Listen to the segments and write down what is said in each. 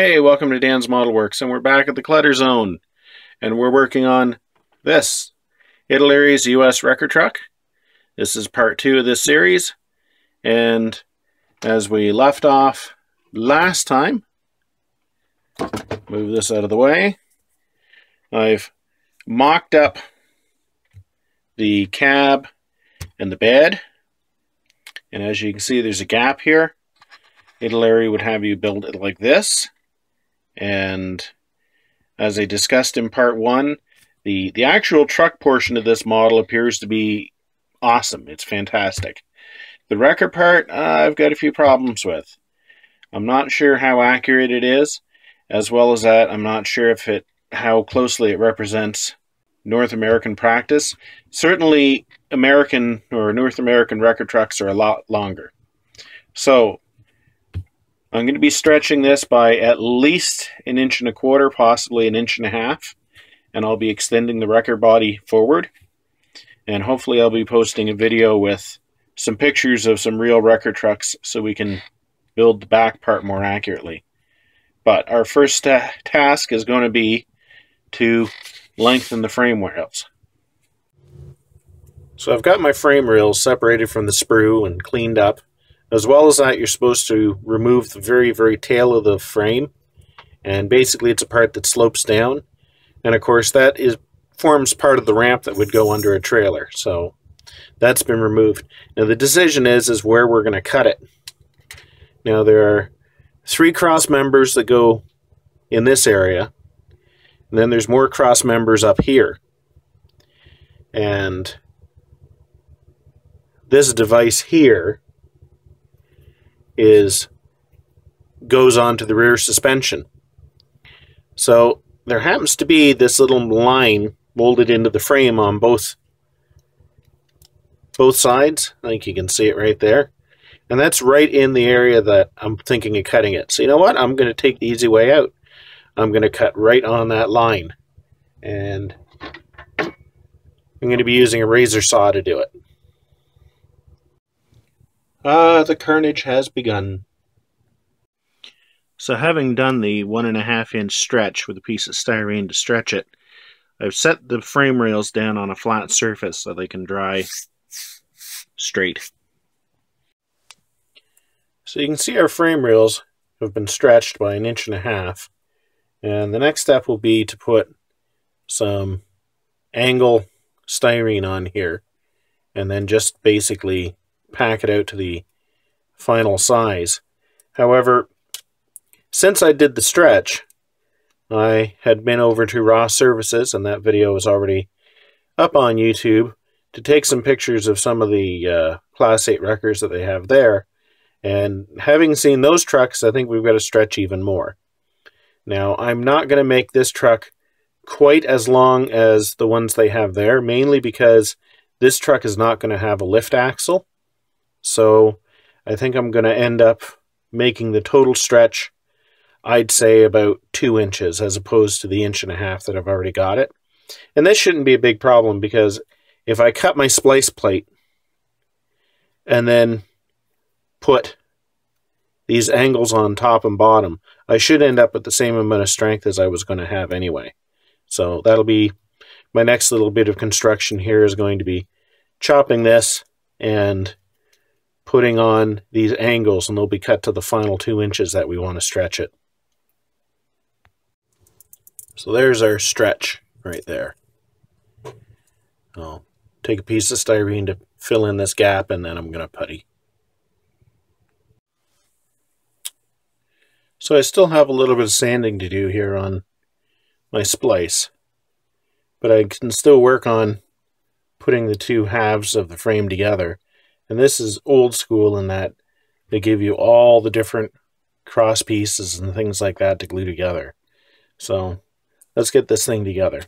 Hey, welcome to Dansmodelworx, and we're back at the clutter zone, and we're working on this Italeri's US wrecker truck. This is part two of this series, and as we left off last time, move this out of the way, I've mocked up the cab and the bed, and as you can see there's a gap here. Italeri would have you build it like this. And as I discussed in part one, the actual truck portion of this model appears to be awesome. It's fantastic. The wrecker part, I've got a few problems with. I'm not sure how accurate it is, as well as that I'm not sure if how closely it represents North American practice. Certainly American or North American wrecker trucks are a lot longer. So I'm going to be stretching this by at least 1.25 inches, possibly 1.5 inches, and I'll be extending the wrecker body forward. And hopefully I'll be posting a video with some pictures of some real wrecker trucks so we can build the back part more accurately. But our first task is going to be to lengthen the frame rails. So I've got my frame rails separated from the sprue and cleaned up. As well as that, you're supposed to remove the very, very tail of the frame, and basically it's a part that slopes down, and of course that forms part of the ramp that would go under a trailer, so that's been removed. Now the decision is where we're going to cut it. Now there are 3 cross members that go in this area, and then there's more cross members up here, and this device here goes on to the rear suspension. So there happens to be this little line molded into the frame on both sides. I think you can see it right there. And that's right in the area that I'm thinking of cutting it. So you know what? I'm going to take the easy way out. I'm going to cut right on that line. And I'm going to be using a razor saw to do it. Ah, the carnage has begun. So having done the 1.5-inch stretch with a piece of styrene to stretch it, I've set the frame rails down on a flat surface so they can dry straight. So you can see our frame rails have been stretched by 1.5 inches, and the next step will be to put some angle styrene on here, and then just basically pack it out to the final size. However, since I did the stretch, I had been over to Ross Services, and that video is already up on YouTube, to take some pictures of some of the Class 8 wreckers that they have there. And having seen those trucks, I think we've got to stretch even more. Now, I'm not going to make this truck quite as long as the ones they have there, mainly because this truck is not going to have a lift axle. So I think I'm going to end up making the total stretch, I'd say, about 2 inches as opposed to the 1.5 inches that I've already got it. And this shouldn't be a big problem, because if I cut my splice plate and then put these angles on top and bottom, I should end up with the same amount of strength as I was going to have anyway. So that'll be my next little bit of construction here, is going to be chopping this and putting on these angles, and they'll be cut to the final 2 inches that we want to stretch it. So there's our stretch right there. I'll take a piece of styrene to fill in this gap, and then I'm going to putty. So I still have a little bit of sanding to do here on my splice, but I can still work on putting the 2 halves of the frame together. And this is old school in that they give you all the different cross pieces and things like that to glue together. So let's get this thing together.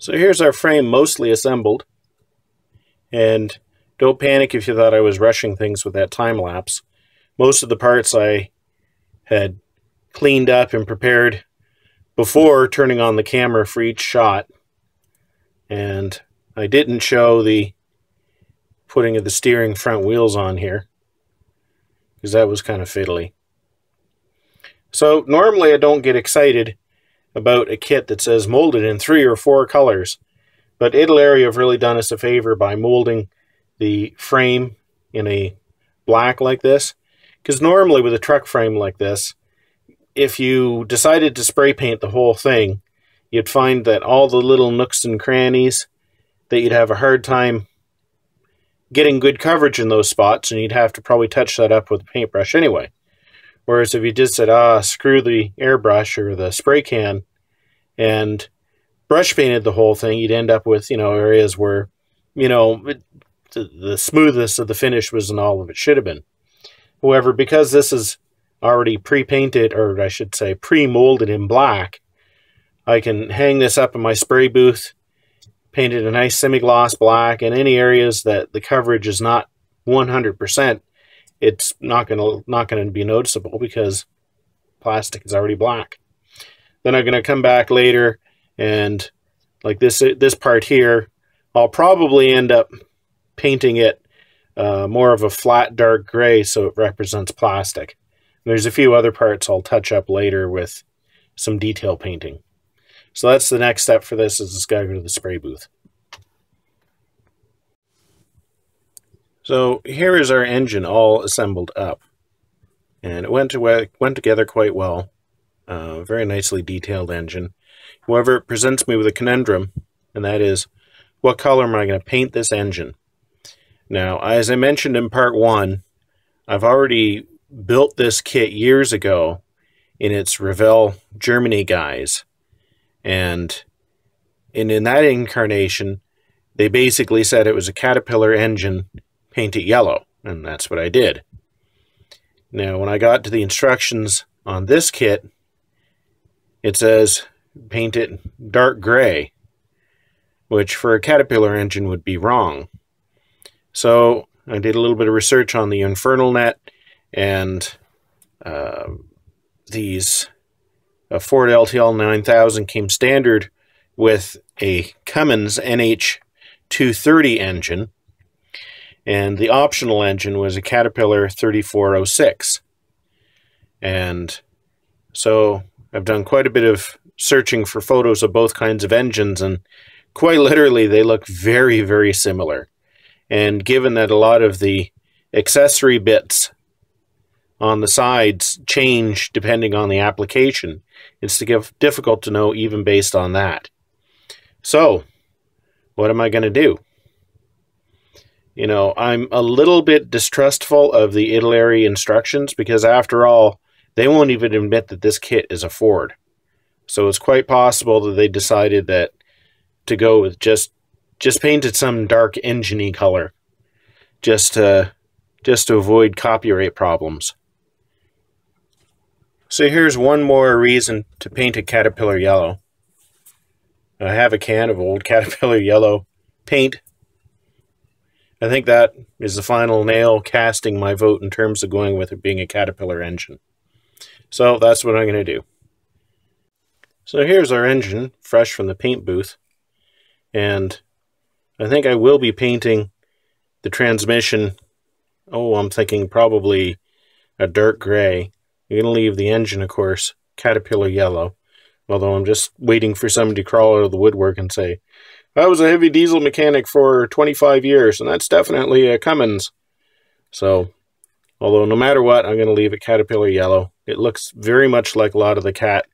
So here's our frame mostly assembled, and don't panic if you thought I was rushing things with that time lapse. Most of the parts I had cleaned up and prepared before turning on the camera for each shot, and I didn't show the putting of the steering front wheels on here because that was kind of fiddly. So normally I don't get excited about a kit that says molded in 3 or 4 colors, but Italeri have really done us a favor by molding the frame in a black like this, because normally with a truck frame like this, if you decided to spray paint the whole thing, you'd find that all the little nooks and crannies, that you'd have a hard time getting good coverage in those spots, and you'd have to probably touch that up with a paintbrush anyway. Whereas if you just said, screw the airbrush or the spray can and brush painted the whole thing, you'd end up with, areas where, the smoothness of the finish wasn't all of it should have been. However, because this is already pre-painted, or I should say pre-molded in black, I can hang this up in my spray booth, paint it a nice semi-gloss black, and any areas that the coverage is not 100%, it's not going to be noticeable because plastic is already black. Then I'm going to come back later, and like this part here, I'll probably end up painting it more of a flat dark gray so it represents plastic. And there's a few other parts I'll touch up later with some detail painting. So that's the next step for this, is it's got to go to the spray booth. So here is our engine all assembled up, and it went together quite well. Very nicely detailed engine. However, it presents me with a conundrum, and that is, what color am I going to paint this engine? Now, as I mentioned in part 1, I've already built this kit years ago in its Revell Germany guise, and in that incarnation, they basically said it was a Caterpillar engine, paint it yellow, and that's what I did. Now, when I got to the instructions on this kit, it says paint it dark gray, which for a Caterpillar engine would be wrong. So I did a little bit of research on the Infernal Net and a Ford LTL 9000 came standard with a Cummins NH230 engine, and the optional engine was a Caterpillar 3406. And so I've done quite a bit of searching for photos of both kinds of engines, and quite literally they look very, very similar. And given that a lot of the accessory bits on the sides change depending on the application, it's difficult to know even based on that. So, what am I going to do? I'm a little bit distrustful of the Italeri instructions because, after all, they won't even admit that this kit is a Ford. So it's quite possible that they decided that to go with just painted some dark engine-y color, just to avoid copyright problems. So here's one more reason to paint a Caterpillar yellow. I have a can of old Caterpillar yellow paint. I think that is the final nail casting my vote in terms of going with it being a Caterpillar engine. So that's what I'm going to do. So here's our engine, fresh from the paint booth. And I think I will be painting the transmission, I'm thinking probably a dark gray. You're going to leave the engine, of course, Caterpillar yellow. Although I'm just waiting for somebody to crawl out of the woodwork and say, I was a heavy diesel mechanic for 25 years, and that's definitely a Cummins. So, although no matter what, I'm going to leave it Caterpillar yellow. It looks very much like a lot of the Cat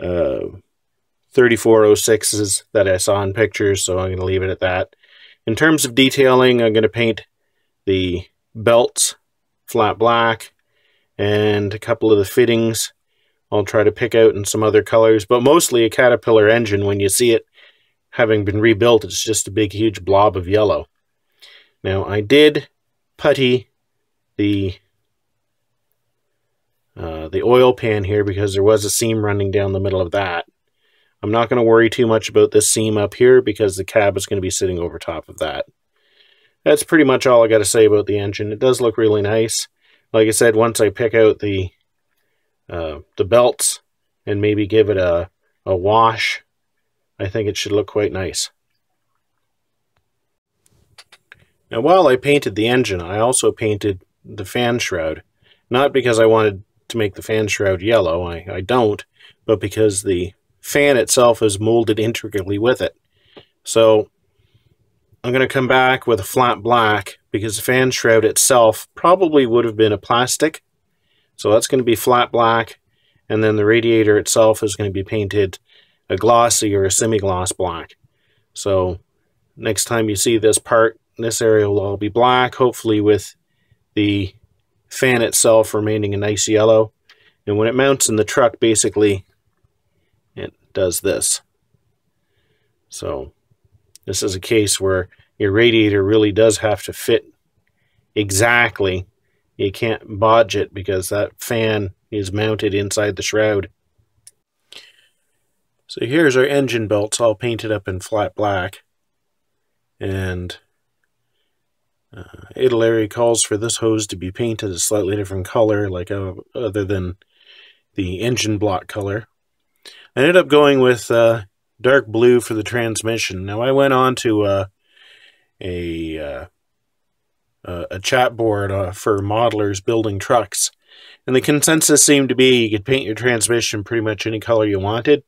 3406s that I saw in pictures, so I'm going to leave it at that. In terms of detailing, I'm going to paint the belts flat black, and a couple of the fittings I'll try to pick out in some other colors, but mostly a Caterpillar engine, when you see it having been rebuilt, it's just a big huge blob of yellow. Now, I did putty the oil pan here because there was a seam running down the middle of that. I'm not going to worry too much about this seam up here because the cab is going to be sitting over top of that. That's pretty much all I got to say about the engine. It does look really nice. Like I said, once I pick out the belts and maybe give it a wash, I think it should look quite nice. Now, while I painted the engine, I also painted the fan shroud. Not because I wanted to make the fan shroud yellow, I don't, but because the fan itself is molded intricately with it. So I'm going to come back with a flat black because the fan shroud itself probably would have been a plastic. So that's going to be flat black, and then the radiator itself is going to be painted a glossy or a semi-gloss black. So next time you see this part, this area will all be black, hopefully with the fan itself remaining a nice yellow. And when it mounts in the truck, basically it does this. So this is a case where your radiator really does have to fit exactly. You can't bodge it because that fan is mounted inside the shroud. So here's our engine belts all painted up in flat black. And Italeri calls for this hose to be painted a slightly different color, like other than the engine block color. I ended up going with dark blue for the transmission. Now I went on to a chat board for modelers building trucks, and the consensus seemed to be you could paint your transmission pretty much any color you wanted,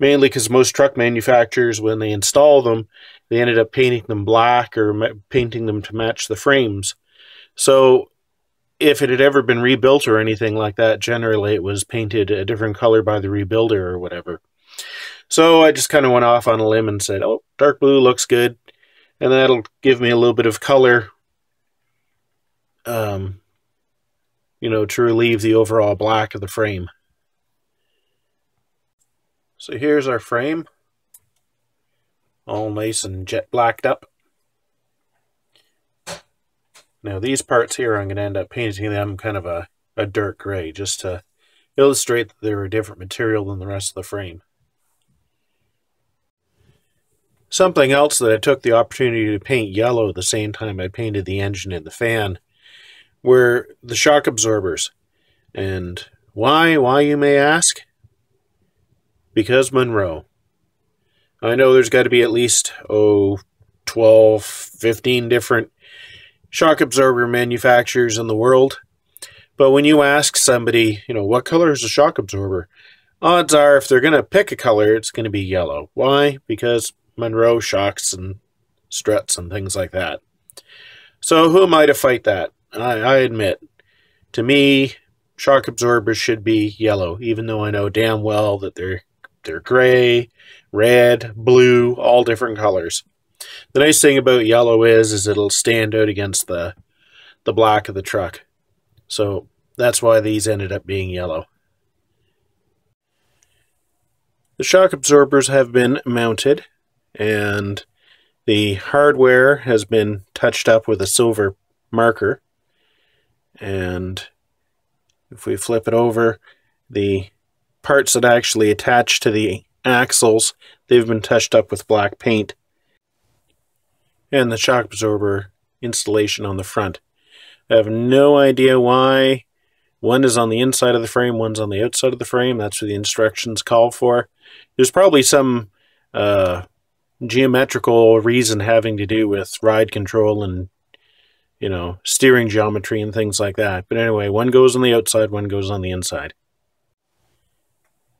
mainly because most truck manufacturers, when they install them, they ended up painting them black or painting them to match the frames. So if it had ever been rebuilt or anything like that, generally it was painted a different color by the rebuilder or whatever. So I just kind of went off on a limb and said, oh, dark blue looks good. And that'll give me a little bit of color, you know, to relieve the overall black of the frame. So here's our frame, all nice and jet blacked up. Now these parts here, I'm going to end up painting them kind of a dirt gray, just to illustrate that they're a different material than the rest of the frame. Something else that I took the opportunity to paint yellow at the same time I painted the engine and the fan were the shock absorbers. And why you may ask? Because Monroe. I know there's got to be at least 12, 15 different shock absorber manufacturers in the world. But when you ask somebody, you know, what color is a shock absorber? Odds are if they're going to pick a color, it's going to be yellow. Why? Because Monroe shocks and struts and things like that. So who am I to fight that? I admit, to me, shock absorbers should be yellow, even though I know damn well that they're gray, red, blue, all different colors. The nice thing about yellow is it'll stand out against the black of the truck. So that's why these ended up being yellow. The shock absorbers have been mounted, and the hardware has been touched up with a silver marker. And if we flip it over, the parts that actually attach to the axles, they've been touched up with black paint, and the shock absorber installation on the front. I have no idea why one is on the inside of the frame, one's on the outside of the frame. That's what the instructions call for. There's probably some geometrical reason having to do with ride control and, you know, steering geometry and things like that. But anyway, one goes on the outside, one goes on the inside.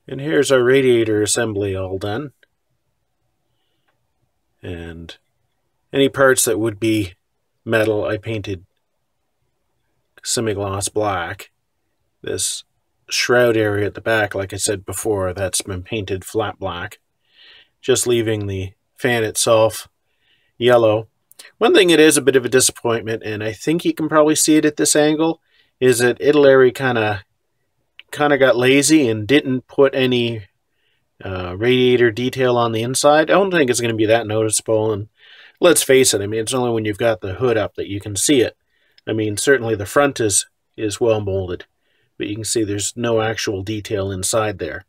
And here's our radiator assembly all done. And any parts that would be metal, I painted semi-gloss black. This shroud area at the back, like I said before, that's been painted flat black. Just leaving the fan itself yellow. One thing it is a bit of a disappointment, and I think you can probably see it at this angle, is that Italeri kind of got lazy and didn't put any radiator detail on the inside. I don't think it's going to be that noticeable, and let's face it, I mean, it's only when you've got the hood up that you can see it. I mean, certainly the front is well molded, but you can see there's no actual detail inside there.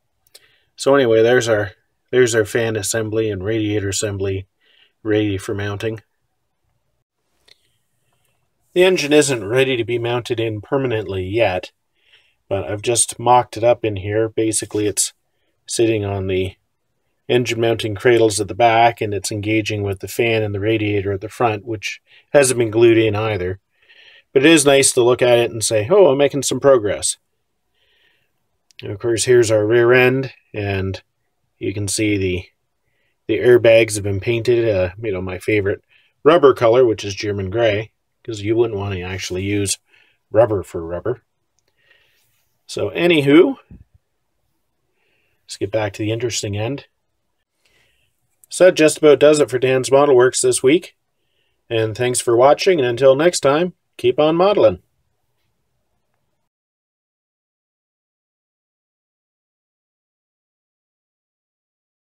So anyway, there's our There's our fan assembly and radiator assembly ready for mounting. The engine isn't ready to be mounted in permanently yet, but I've just mocked it up in here. Basically, it's sitting on the engine mounting cradles at the back, and it's engaging with the fan and the radiator at the front, which hasn't been glued in either. But it is nice to look at it and say, oh, I'm making some progress. And of course, here's our rear end, and you can see the airbags have been painted, my favorite rubber color, which is German gray, because you wouldn't want to actually use rubber for rubber. So anywho, let's get back to the interesting end. So that just about does it for Dansmodelworx this week. And thanks for watching, and until next time, keep on modeling.